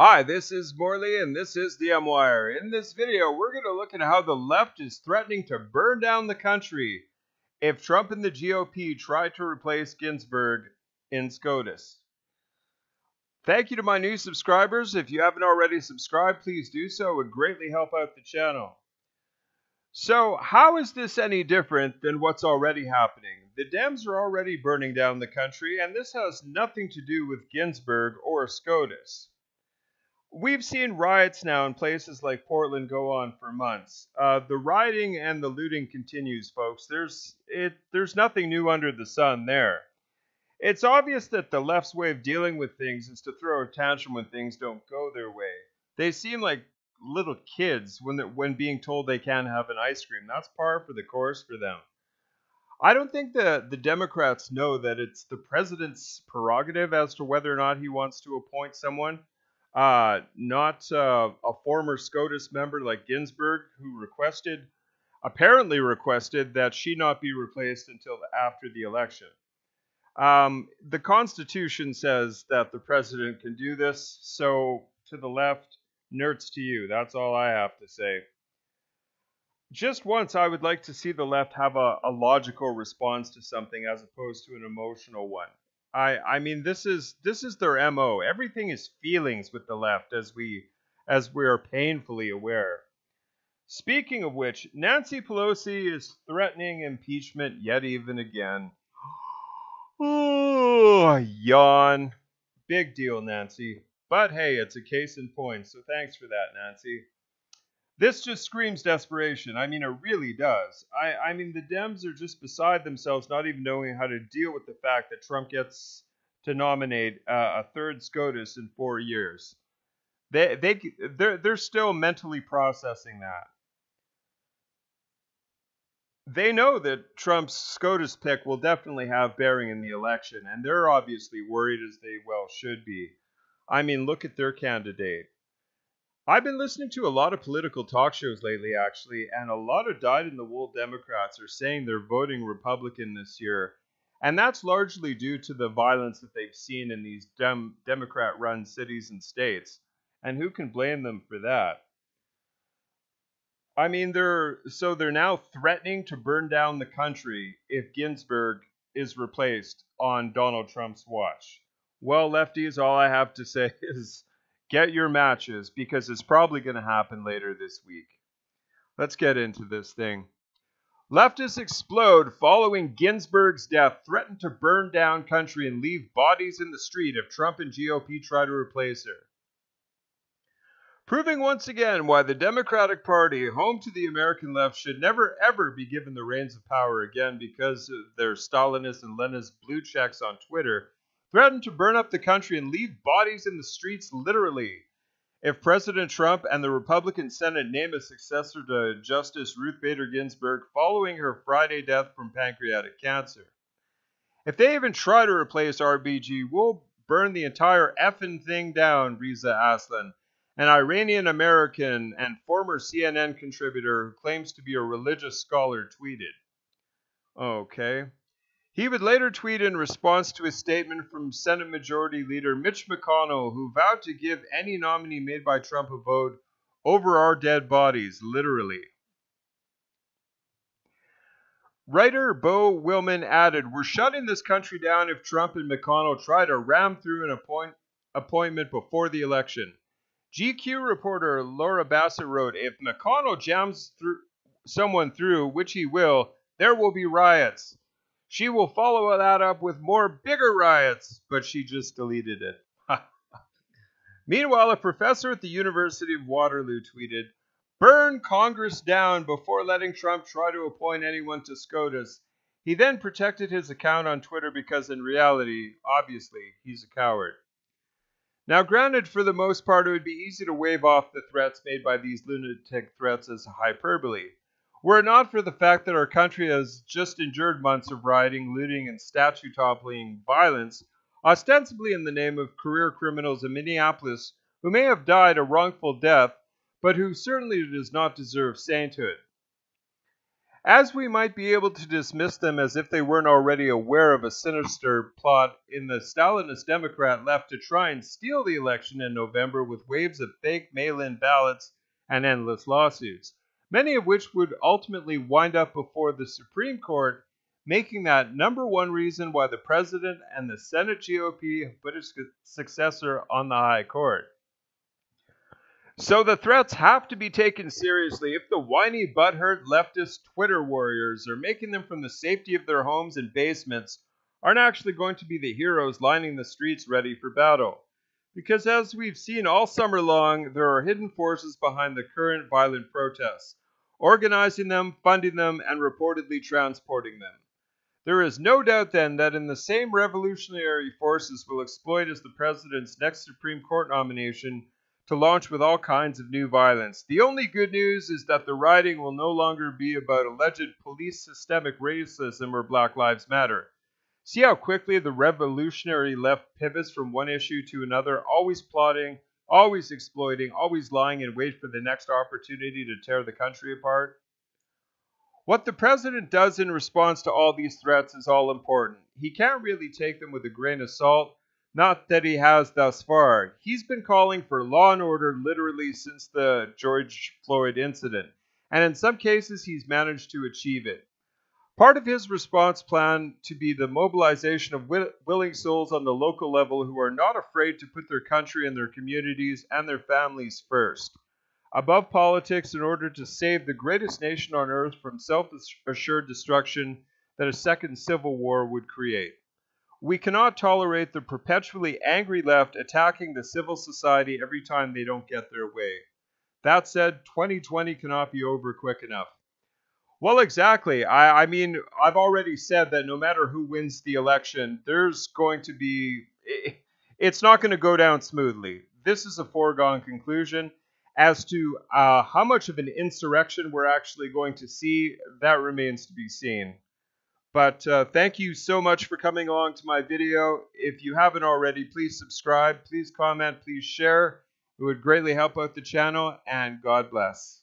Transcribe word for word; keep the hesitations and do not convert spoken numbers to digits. Hi, this is Morley and this is the M-Wire. In this video, we're going to look at how the left is threatening to burn down the country if Trump and the G O P try to replace Ginsburg in SCOTUS. Thank you to my new subscribers. If you haven't already subscribed, please do so. It would greatly help out the channel. So how is this any different than what's already happening? The Dems are already burning down the country, and this has nothing to do with Ginsburg or SCOTUS. We've seen riots now in places like Portland go on for months. Uh, the rioting and the looting continues, folks. There's, it, there's nothing new under the sun there. It's obvious that the left's way of dealing with things is to throw a tantrum when things don't go their way. They seem like little kids when, when being told they can't have an ice cream. That's par for the course for them. I don't think the, the Democrats know that it's the president's prerogative as to whether or not he wants to appoint someone. Uh, not uh, a former SCOTUS member like Ginsburg, who requested, apparently requested, that she not be replaced until after the election. Um, the Constitution says that the president can do this, so to the left, nerds to you. That's all I have to say. Just once, I would like to see the left have a, a logical response to something as opposed to an emotional one. I, I mean, this is this is their M O. Everything is feelings with the left, as we as we are painfully aware. Speaking of which, Nancy Pelosi is threatening impeachment yet even again. Ooh, yawn. Big deal, Nancy. But hey, it's a case in point, so thanks for that, Nancy. This just screams desperation. I mean, it really does. I, I mean, the Dems are just beside themselves, not even knowing how to deal with the fact that Trump gets to nominate uh, a third SCOTUS in four years. They, they, they're, they're still mentally processing that. They know that Trump's SCOTUS pick will definitely have bearing in the election, and they're obviously worried, as they well should be. I mean, look at their candidate. I've been listening to a lot of political talk shows lately, actually, and a lot of dyed-in-the-wool Democrats are saying they're voting Republican this year, and that's largely due to the violence that they've seen in these dem Democrat-run cities and states, and who can blame them for that? I mean, they're so they're now threatening to burn down the country if Ginsburg is replaced on Donald Trump's watch. Well, lefties, all I have to say is get your matches, because it's probably going to happen later this week. Let's get into this thing. Leftists explode following Ginsburg's death, threaten to burn down country and leave bodies in the street if Trump and G O P try to replace her. Proving once again why the Democratic Party, home to the American left, should never ever be given the reins of power again because of their Stalinist and Leninist blue checks on Twitter, threatened to burn up the country and leave bodies in the streets literally if President Trump and the Republican Senate name a successor to Justice Ruth Bader Ginsburg following her Friday death from pancreatic cancer. If they even try to replace R B G, we'll burn the entire effing thing down, Reza Aslan, an Iranian-American and former C N N contributor who claims to be a religious scholar, tweeted. Okay. He would later tweet in response to a statement from Senate Majority Leader Mitch McConnell, who vowed to give any nominee made by Trump a vote over our dead bodies, literally. Writer Bo Willman added, "We're shutting this country down if Trump and McConnell try to ram through an appoint appointment before the election." G Q reporter Laura Bassett wrote, "If McConnell jams through someone through, which he will, there will be riots. She will follow that up with more bigger riots," but she just deleted it. Meanwhile, a professor at the University of Waterloo tweeted, "Burn Congress down before letting Trump try to appoint anyone to SCOTUS." He then protected his account on Twitter because in reality, obviously, he's a coward. Now, granted, for the most part, it would be easy to wave off the threats made by these lunatic threats as hyperbole. Were it not for the fact that our country has just endured months of rioting, looting, and statue-toppling violence, ostensibly in the name of career criminals in Minneapolis who may have died a wrongful death, but who certainly does not deserve sainthood. as we might be able to dismiss them as if they weren't already aware of a sinister plot in the Stalinist Democrat left to try and steal the election in November with waves of fake mail-in ballots and endless lawsuits, many of which would ultimately wind up before the Supreme Court, making that number one reason why the president and the Senate G O P have put his successor on the high court. So the threats have to be taken seriously if the whiny butthurt leftist Twitter warriors are making them from the safety of their homes and basements aren't actually going to be the heroes lining the streets ready for battle. Because as we've seen all summer long, there are hidden forces behind the current violent protests, organizing them, funding them, and reportedly transporting them. There is no doubt then that in the same revolutionary forces will exploit as the president's next Supreme Court nomination to launch with all kinds of new violence. The only good news is that the rioting will no longer be about alleged police systemic racism or Black Lives Matter. See how quickly the revolutionary left pivots from one issue to another, always plotting, always exploiting, always lying in wait for the next opportunity to tear the country apart. What the president does in response to all these threats is all important. He can't really take them with a grain of salt. Not that he has thus far. He's been calling for law and order literally since the George Floyd incident, and in some cases he's managed to achieve it. Part of his response plan to be the mobilization of will- willing souls on the local level who are not afraid to put their country and their communities and their families first, above politics, in order to save the greatest nation on earth from self-assured destruction that a second civil war would create. We cannot tolerate the perpetually angry left attacking the civil society every time they don't get their way. That said, twenty twenty cannot be over quick enough. Well, exactly. I, I mean, I've already said that no matter who wins the election, there's going to be... it's not going to go down smoothly. This is a foregone conclusion. As to uh, how much of an insurrection we're actually going to see, that remains to be seen. But uh, thank you so much for coming along to my video. If you haven't already, please subscribe, please comment, please share. It would greatly help out the channel, and God bless.